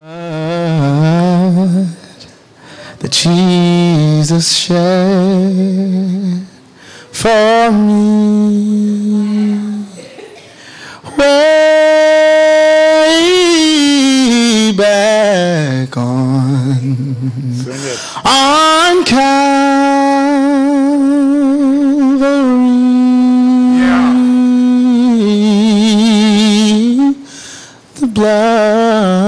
That Jesus shed for me way back on Calvary, the blood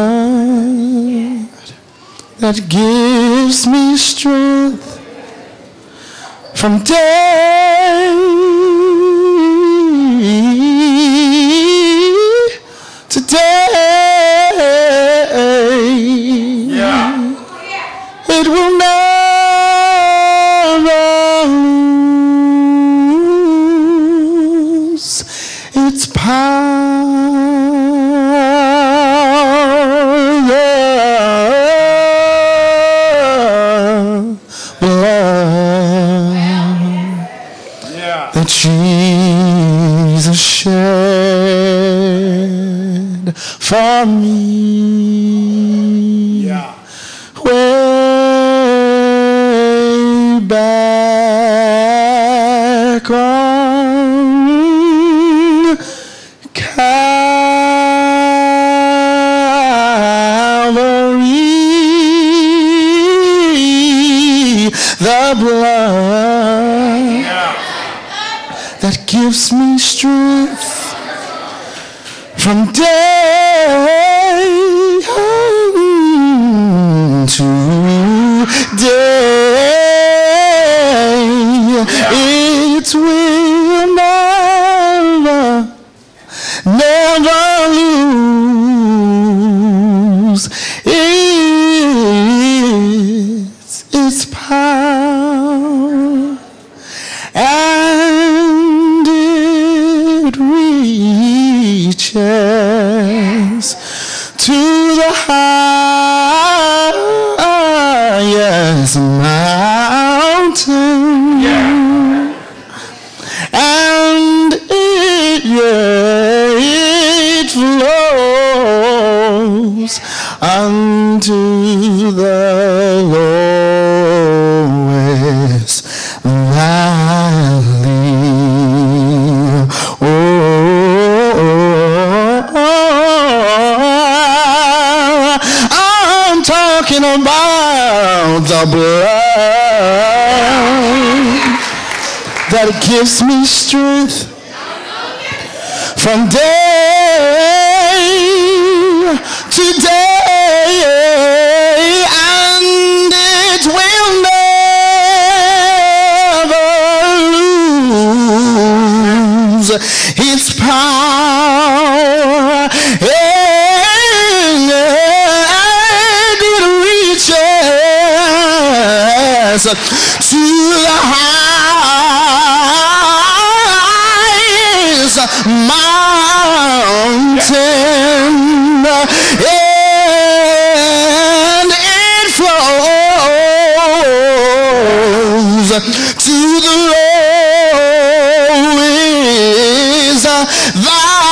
that gives me strength from day to day. It will never lose its power. That Jesus shed for me way back on Calvary, the blood that gives me strength from day to day. It will never, never lose its power. To the highest mountain, and it flows unto the lowest valley. Talking about the blood that gives me strength from day to day, and it will never lose its power. To the highest mountain, and it flows to the lowest valley.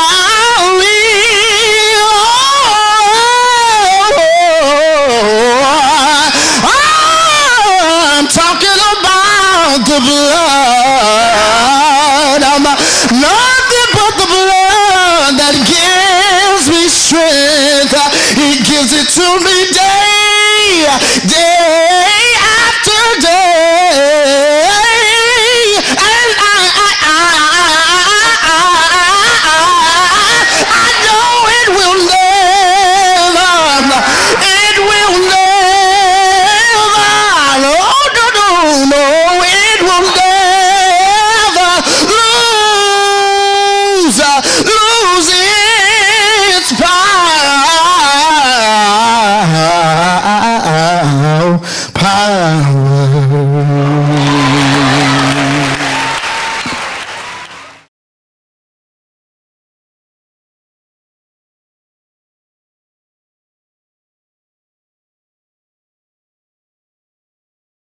The blood, I'm nothing but the blood that gives me strength. He gives it to me day.